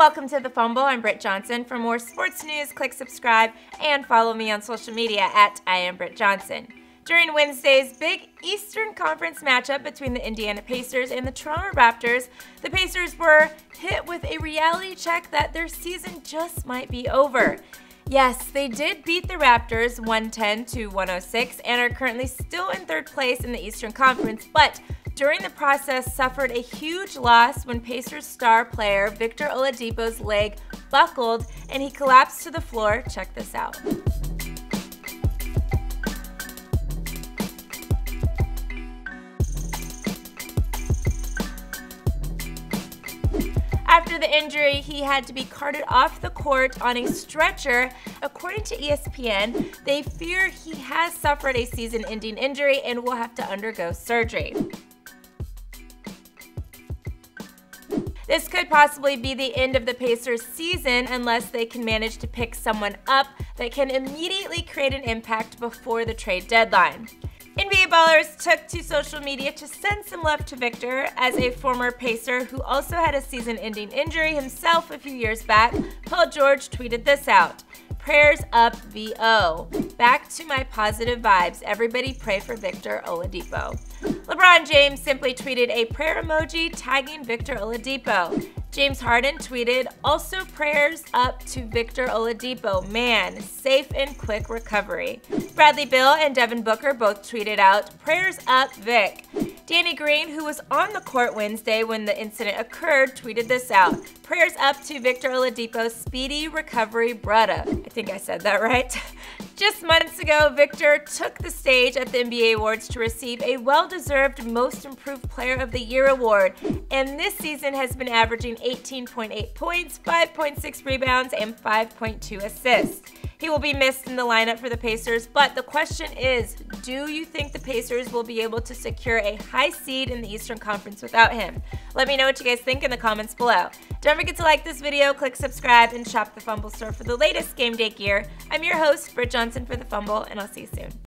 welcome to The Fumble. I'm Britt Johnson. For more sports news, click subscribe and follow me on social media at @IamBrittJohnson. During Wednesday's big Eastern Conference matchup between the Indiana Pacers and the Toronto Raptors, the Pacers were hit with a reality check that their season just might be over. Yes, they did beat the Raptors 110-106 and are currently still in third place in the Eastern Conference, but during the process suffered a huge loss when Pacers star player Victor Oladipo's leg buckled and he collapsed to the floor. Check this out. After the injury, he had to be carted off the court on a stretcher. According to ESPN, they fear he has suffered a season-ending injury and will have to undergo surgery. This could possibly be the end of the Pacers' season unless they can manage to pick someone up that can immediately create an impact before the trade deadline. NBA ballers took to social media to send some love to Victor, as a former Pacer who also had a season-ending injury himself a few years back. Paul George tweeted this out: "Prayers up, VO. Back to my positive vibes. Everybody pray for Victor Oladipo." LeBron James simply tweeted a prayer emoji tagging Victor Oladipo. James Harden tweeted, "Also prayers up to Victor Oladipo, man, safe and quick recovery." Bradley Beal and Devin Booker both tweeted out, "Prayers up, Vic." Danny Green, who was on the court Wednesday when the incident occurred, tweeted this out: "Prayers up to Victor Oladipo's speedy recovery, brudda." I think I said that right. Just months ago, Victor took the stage at the NBA Awards to receive a well-deserved Most Improved Player of the Year award, and this season has been averaging 18.8 points, 5.6 rebounds, and 5.2 assists. He will be missed in the lineup for the Pacers, but the question is, do you think the Pacers will be able to secure a high seed in the Eastern Conference without him? Let me know what you guys think in the comments below. Don't forget to like this video, click subscribe, and shop the Fumble store for the latest game day gear. I'm your host, Britt Johnson for The Fumble, and I'll see you soon.